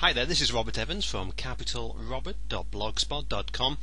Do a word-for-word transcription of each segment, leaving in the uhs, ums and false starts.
Hi there, this is Robert Evans from capital robert dot blogspot dot com.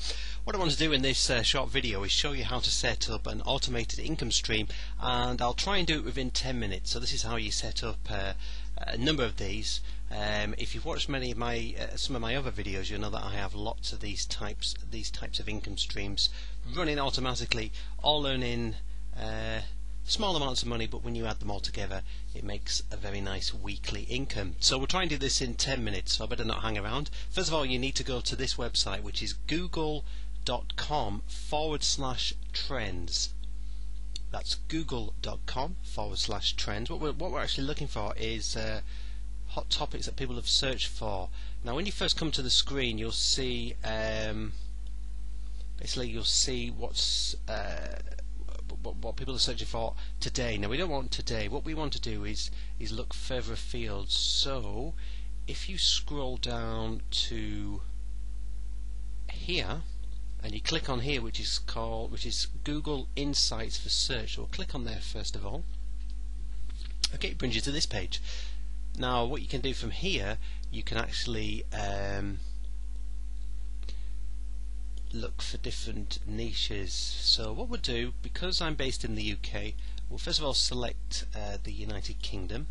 What I want to do in this uh, short video is show you how to set up an automated income stream, and I'll try and do it within ten minutes. So this is how you set up uh, a number of these. Um, if you've watched many of my uh, some of my other videos, you'll know that I have lots of these types these types of income streams running automatically, all earning uh, small amounts of money, but when you add them all together it makes a very nice weekly income. So we'll try and do this in ten minutes, so I better not hang around. First of all, you need to go to this website, which is google dot com forward slash trends. That's google dot com forward slash trends. What we're, what we're actually looking for is uh, hot topics that people have searched for. Now when you first come to the screen, you'll see um, basically you'll see what's uh, what people are searching for today. Now we don't want today. What we want to do is is look further afield. So if you scroll down to here and you click on here, which is called which is Google Insights for Search, so we'll click on there first of all. Okay, it brings you to this page. Now what you can do from here, you can actually um, look for different niches. So what we'll do, because I'm based in the U K, we'll first of all select uh, the United Kingdom,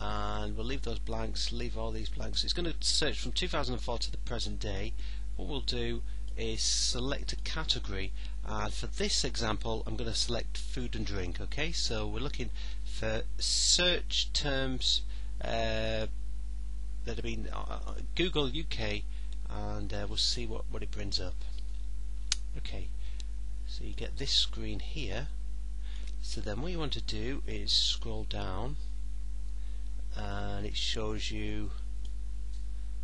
and we'll leave those blanks, leave all these blanks. It's going to search from two thousand four to the present day. What we'll do is select a category, and for this example I'm going to select food and drink. Okay, so we're looking for search terms uh, that have been uh, Google U K, and uh, we'll see what, what it brings up. Okay, so you get this screen here. So then what you want to do is scroll down, and it shows you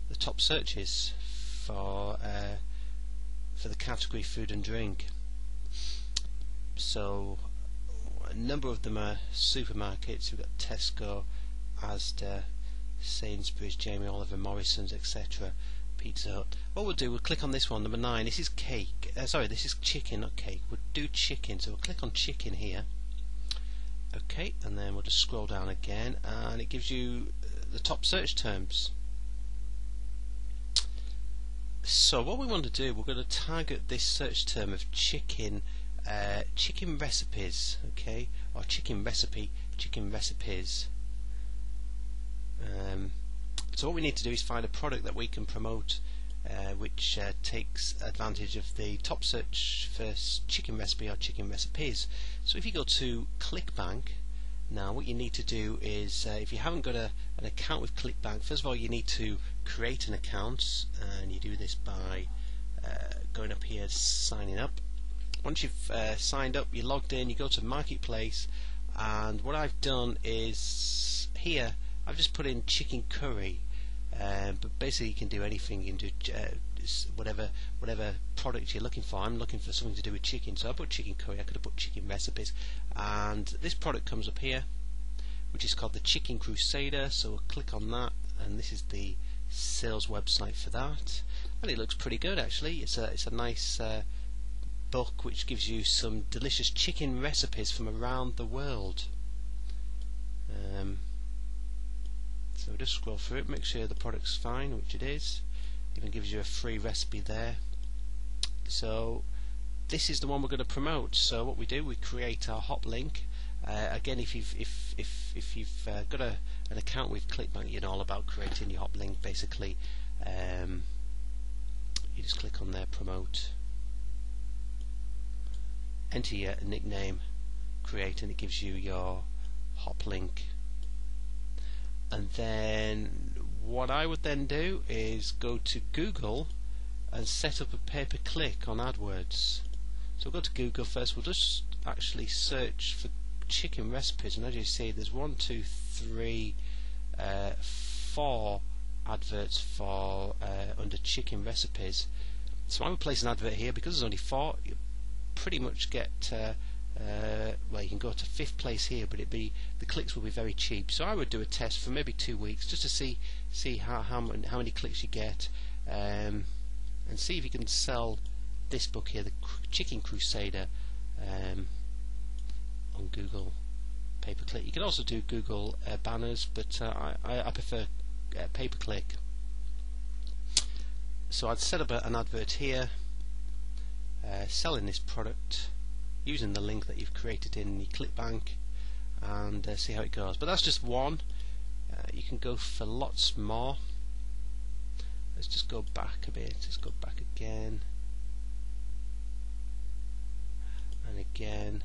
the top searches for uh, for the category food and drink. So a number of them are supermarkets. We've got Tesco, ASDA, Sainsbury's, Jamie Oliver, Morrisons, et cetera. Pizza Hut. What we'll do, we'll click on this one, number nine. This is cake. Uh, sorry, this is chicken, not cake. We'll do chicken. So we'll click on chicken here. Okay, and then we'll just scroll down again, and it gives you the top search terms. So what we want to do, we're going to target this search term of chicken, uh, chicken recipes. Okay, or chicken recipe, chicken recipes. Um, So what we need to do is find a product that we can promote uh, which uh, takes advantage of the top search for chicken recipe or chicken recipes. So if you go to Clickbank, now what you need to do is, uh, if you haven't got a, an account with Clickbank, first of all you need to create an account, and you do this by uh, going up here, signing up. Once you've uh, signed up, you're logged in, you go to Marketplace, and what I've done is here I've just put in chicken curry. Um, but basically you can do anything, you can do uh, whatever whatever product you're looking for. I'm looking for something to do with chicken, so I put chicken curry. I could have put chicken recipes, and this product comes up here, which is called the Chicken Crusader. So we'll click on that, and this is the sales website for that, and it looks pretty good actually. It's a, it's a nice uh, book which gives you some delicious chicken recipes from around the world. Um, So just scroll through it, make sure the product's fine, which it is. It even gives you a free recipe there. So this is the one we're going to promote. So what we do, we create our HopLink. Uh, again, if you've if if if you've uh, got a an account with Clickbank, you know all about creating your HopLink. Basically, um, you just click on there, promote, enter your nickname, create, and it gives you your HopLink. And then what I would then do is go to Google and set up a pay-per-click on AdWords. So we'll go to Google first. We'll just actually search for chicken recipes, and as you see there's one, two, three, uh, four adverts for uh, under chicken recipes. So I would place an advert here. Because there's only four, you pretty much get uh, Uh, well, you can go to fifth place here, but it'd be the clicks will be very cheap. So I would do a test for maybe two weeks just to see see how how, how many clicks you get, um, and see if you can sell this book here, the Chicken Crusader, um, on Google pay-per-click. You can also do Google uh, banners, but uh, I I prefer uh, pay-per-click. So I'd set up a, an advert here, uh, selling this product using the link that you've created in the Clickbank, and uh, see how it goes. But that's just one. Uh, you can go for lots more. Let's just go back a bit. Let's go back again and again.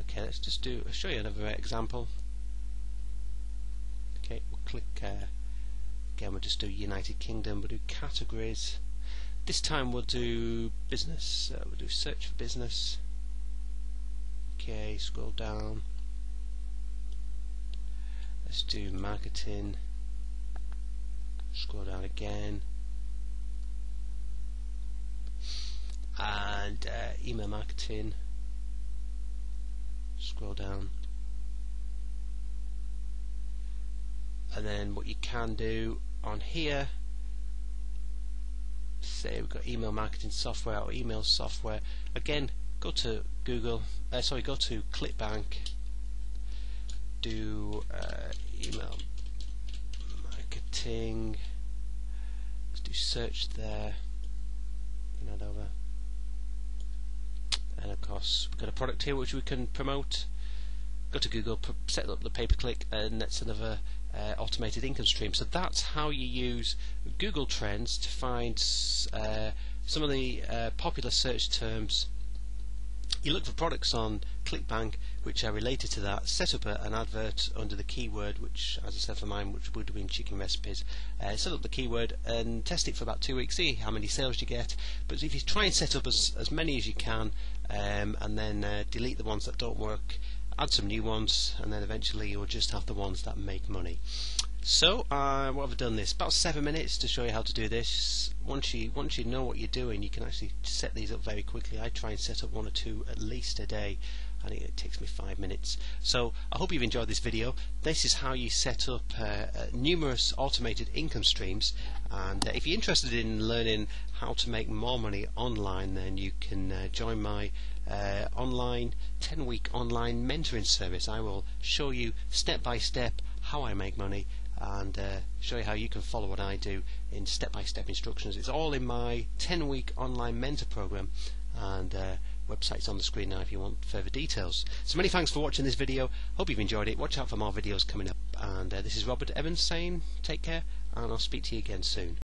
Okay, let's just do. I'll show you another example. Okay, we'll click uh, again. We'll just do United Kingdom. We'll do categories. This time we'll do business. Uh, we'll do search for business. Okay, scroll down. Let's do marketing. Scroll down again. And uh, email marketing. Scroll down. And then what you can do on here, say we've got email marketing software or email software. Again, go to Google. Uh, sorry, go to Clickbank. Do uh, email marketing. Let's do search there. And add over. And of course, we've got a product here which we can promote. Go to Google, set up the pay-per-click, and that's another uh, automated income stream. So that's how you use Google Trends to find uh, some of the uh, popular search terms. You look for products on Clickbank which are related to that, set up a, an advert under the keyword, which as I said for mine, which would have been chicken recipes. Uh, set up the keyword and test it for about two weeks, see how many sales you get. But if you try and set up as, as many as you can, um, and then uh, delete the ones that don't work, add some new ones, and then eventually you'll just have the ones that make money. So uh, what I've done this about seven minutes to show you how to do this. Once you once you know what you're doing, you can actually set these up very quickly. I try and set up one or two at least a day, and it, it takes me five minutes. So I hope you've enjoyed this video. This is how you set up uh, uh, numerous automated income streams. And uh, if you're interested in learning how to make more money online, then you can uh, join my Uh, online ten week online mentoring service. I will show you step by step how I make money, and uh, show you how you can follow what I do in step by step instructions. It's all in my ten week online mentor program, and uh, website's on the screen now if you want further details. So many thanks for watching this video. Hope you've enjoyed it. Watch out for more videos coming up, and uh, this is Robert Evans saying take care, and I'll speak to you again soon.